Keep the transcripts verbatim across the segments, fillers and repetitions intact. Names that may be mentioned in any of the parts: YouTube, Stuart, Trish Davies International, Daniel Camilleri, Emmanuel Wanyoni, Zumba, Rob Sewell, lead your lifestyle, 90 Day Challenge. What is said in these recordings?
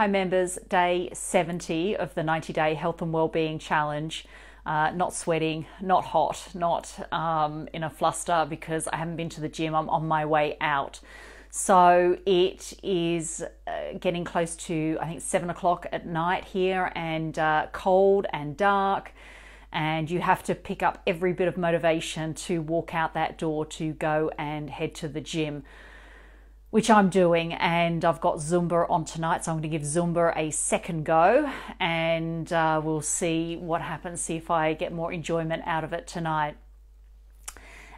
Hi members, day seventy of the ninety day health and wellbeing challenge. Uh, not sweating, not hot, not um, in a fluster because I haven't been to the gym. I'm on my way out. So it is uh, getting close to, I think, seven o'clock at night here, and uh, cold and dark. And you have to pick up every bit of motivation to walk out that door to go and head to the gym, which I'm doing. And I've got Zumba on tonight, so I'm going to give Zumba a second go, and uh, we'll see what happens, see if I get more enjoyment out of it tonight.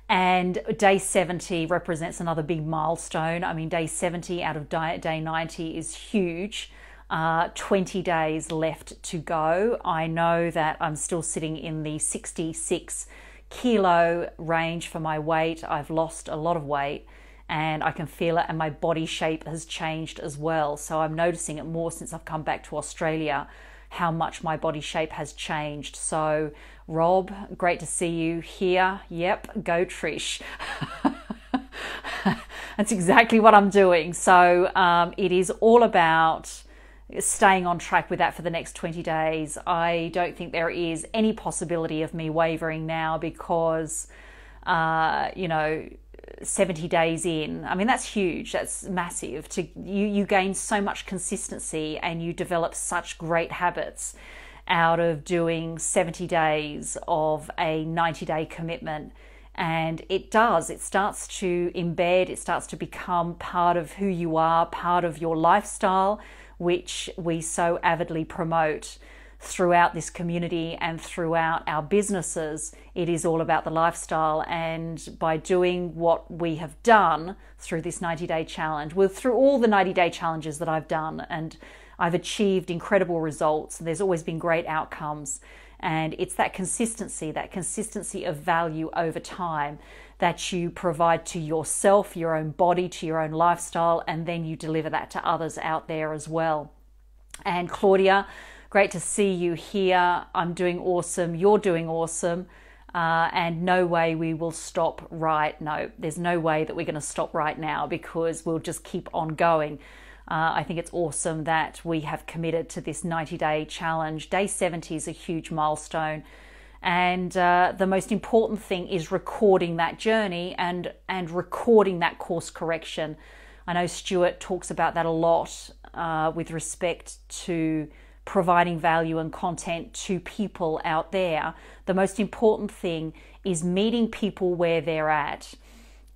And day seventy represents another big milestone. I mean, day seventy out of day ninety is huge. Uh, twenty days left to go. I know that I'm still sitting in the sixty-six kilo range for my weight. I've lost a lot of weight and I can feel it, and my body shape has changed as well. So I'm noticing it more since I've come back to Australia, how much my body shape has changed. So Rob, great to see you here. Yep, go Trish. That's exactly what I'm doing. So um, it is all about staying on track with that for the next twenty days. I don't think there is any possibility of me wavering now, because, uh, you know, seventy days in, I mean, that's huge. That's massive. To you, you gain so much consistency and you develop such great habits out of doing seventy days of a ninety day commitment. And it does, it starts to embed, it starts to become part of who you are, part of your lifestyle, which we so avidly promote throughout this community and throughout our businesses. It is all about the lifestyle. And by doing what we have done through this ninety day challenge, well, through all the ninety day challenges that I've done, and I've achieved incredible results. There's always been great outcomes. And it's that consistency, that consistency of value over time that you provide to yourself, your own body, to your own lifestyle, and then you deliver that to others out there as well. And Claudia, great to see you here. I'm doing awesome. You're doing awesome. Uh, and no way we will stop right. No, there's no way that we're going to stop right now, because we'll just keep on going. Uh, I think it's awesome that we have committed to this ninety day challenge. Day seventy is a huge milestone. And uh, the most important thing is recording that journey and, and recording that course correction. I know Stuart talks about that a lot uh, with respect to providing value and content to people out there. The most important thing is meeting people where they're at.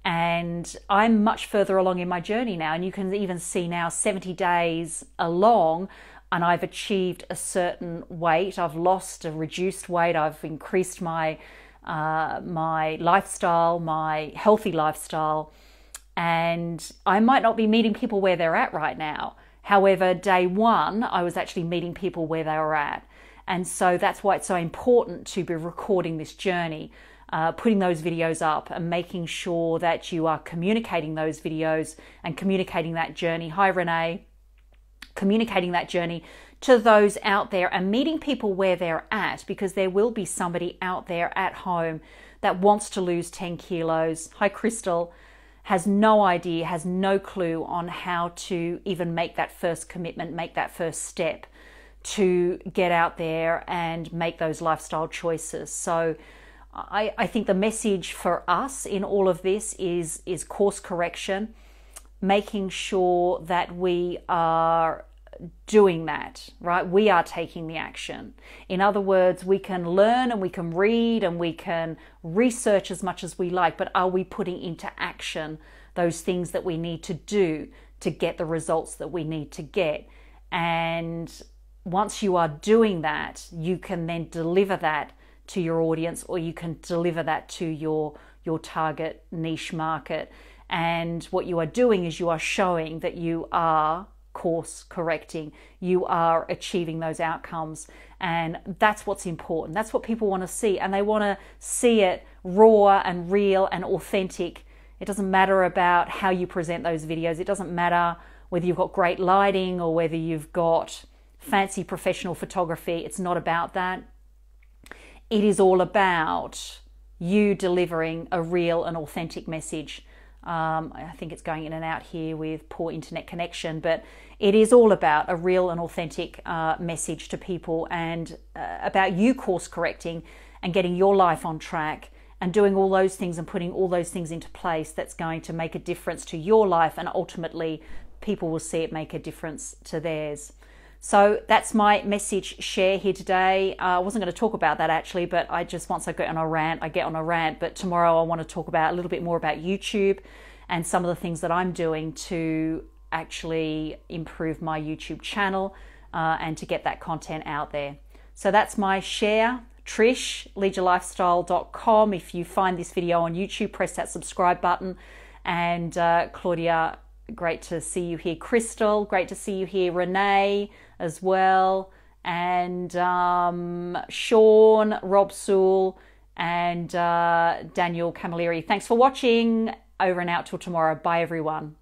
And I'm much further along in my journey now. And you can even see now, seventy days along, and I've achieved a certain weight. I've lost a reduced weight. I've increased my, uh, my lifestyle, my healthy lifestyle. And I might not be meeting people where they're at right now. However, day one, I was actually meeting people where they were at. And so that's why it's so important to be recording this journey. Uh, putting those videos up and making sure that you are communicating those videos and communicating that journey. Hi, Renee. Communicating that journey to those out there and meeting people where they're at, because there will be somebody out there at home that wants to lose ten kilos. Hi, Crystal. Has no idea, has no clue on how to even make that first commitment, make that first step to get out there and make those lifestyle choices. So I, I think the message for us in all of this is, is course correction, making sure that we are doing that, right? We are taking the action. In other words, we can learn and we can read and we can research as much as we like, but are we putting into action those things that we need to do to get the results that we need to get? And once you are doing that, you can then deliver that to your audience, or you can deliver that to your your target niche market. And what you are doing is you are showing that you are course correcting, you are achieving those outcomes, and that's what's important. That's what people want to see, and they want to see it raw and real and authentic. It doesn't matter about how you present those videos. It doesn't matter whether you've got great lighting or whether you've got fancy professional photography. It's not about that. It is all about you delivering a real and authentic message. Um, I think it's going in and out here with poor internet connection, but it is all about a real and authentic uh, message to people, and uh, about you course correcting and getting your life on track and doing all those things and putting all those things into place. That's going to make a difference to your life, and ultimately people will see it make a difference to theirs. So that's my message share here today. Uh, I wasn't going to talk about that actually, but I just, once I get on a rant, I get on a rant. But tomorrow I want to talk about a little bit more about YouTube and some of the things that I'm doing to actually improve my YouTube channel uh, and to get that content out there. So that's my share. Trish, lead your lifestyle dot com. If you find this video on YouTube, press that subscribe button. And uh, Claudia, great to see you here. Crystal, great to see you here. Renee as well, and um, Sean, Rob Sewell, and uh, Daniel Camilleri. Thanks for watching. Over and out till tomorrow. Bye everyone.